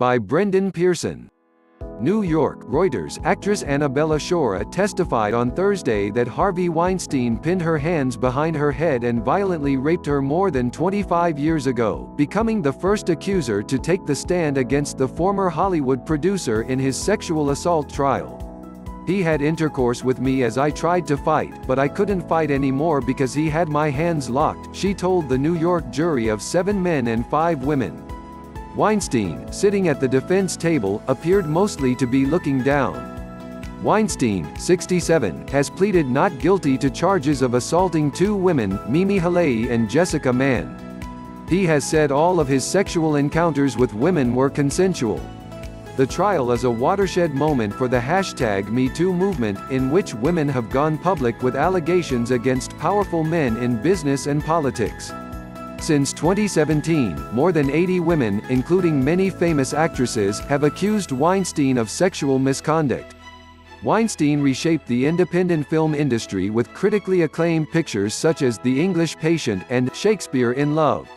by Brendan Pearson. New York, Reuters. Actress Annabella Sciorra testified on Thursday that Harvey Weinstein pinned her hands behind her head and violently raped her more than 25 years ago, becoming the first accuser to take the stand against the former Hollywood producer in his sexual assault trial. "He had intercourse with me as I tried to fight, but I couldn't fight anymore because he had my hands locked," she told the New York jury of 7 men and 5 women. Weinstein, sitting at the defense table, appeared mostly to be looking down. Weinstein, 67, has pleaded not guilty to charges of assaulting 2 women, Mimi Haleyi and Jessica Mann. He has said all of his sexual encounters with women were consensual. The trial is a watershed moment for the #MeToo movement, in which women have gone public with allegations against powerful men in business and politics. Since 2017, more than 80 women, including many famous actresses, have accused Weinstein of sexual misconduct. Weinstein reshaped the independent film industry with critically acclaimed pictures such as The English Patient and Shakespeare in Love.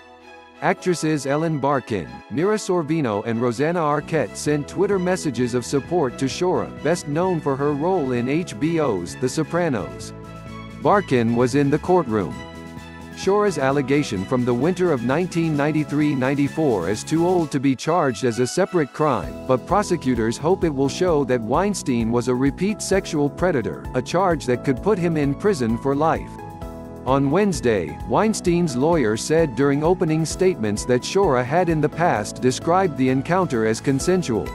Actresses Ellen Barkin, Mira Sorvino and Rosanna Arquette sent Twitter messages of support to Sciorra, best known for her role in HBO's The Sopranos. Barkin was in the courtroom. Sciorra's allegation from the winter of 1993-94 is too old to be charged as a separate crime, but prosecutors hope it will show that Weinstein was a repeat sexual predator, a charge that could put him in prison for life. On Wednesday, Weinstein's lawyer said during opening statements that Sciorra had in the past described the encounter as consensual.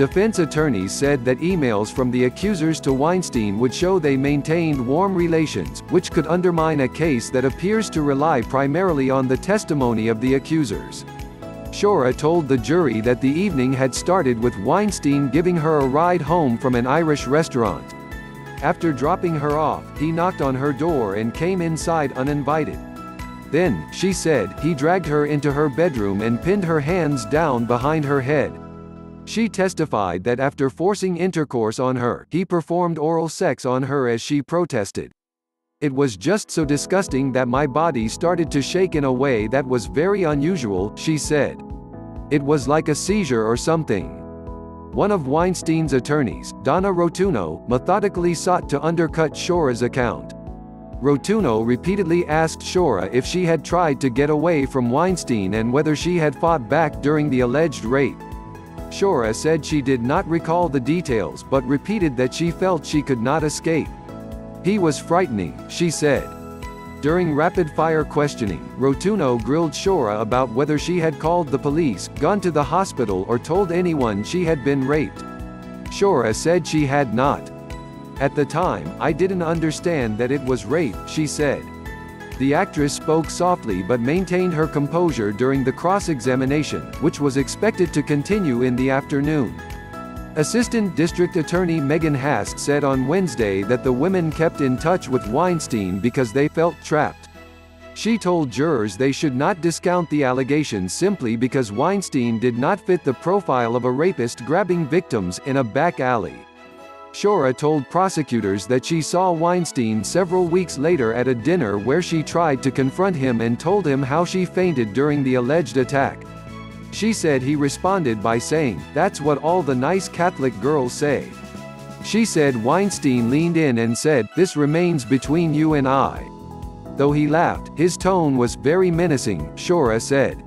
Defense attorneys said that emails from the accusers to Weinstein would show they maintained warm relations, which could undermine a case that appears to rely primarily on the testimony of the accusers. Sciorra told the jury that the evening had started with Weinstein giving her a ride home from an Irish restaurant. After dropping her off, he knocked on her door and came inside uninvited. Then, she said, he dragged her into her bedroom and pinned her hands down behind her head. She testified that after forcing intercourse on her, he performed oral sex on her as she protested. "It was just so disgusting that my body started to shake in a way that was very unusual," she said. "It was like a seizure or something." One of Weinstein's attorneys, Donna Rotunno, methodically sought to undercut Sciorra's account. Rotunno repeatedly asked Sciorra if she had tried to get away from Weinstein and whether she had fought back during the alleged rape. Sciorra said she did not recall the details but repeated that she felt she could not escape. "He was frightening," she said. During rapid-fire questioning, Rotunno grilled Sciorra about whether she had called the police, gone to the hospital or told anyone she had been raped. Sciorra said she had not. "At the time, I didn't understand that it was rape," she said. The actress spoke softly but maintained her composure during the cross-examination, which was expected to continue in the afternoon. Assistant District Attorney Megan Haas said on Wednesday that the women kept in touch with Weinstein because they felt trapped. She told jurors they should not discount the allegations simply because Weinstein did not fit the profile of a rapist grabbing victims in a back alley. Sciorra told prosecutors that she saw Weinstein several weeks later at a dinner where she tried to confront him and told him how she fainted during the alleged attack. She said he responded by saying, "That's what all the nice Catholic girls say." She said Weinstein leaned in and said, "This remains between you and I." Though he laughed, his tone was very menacing, Sciorra said.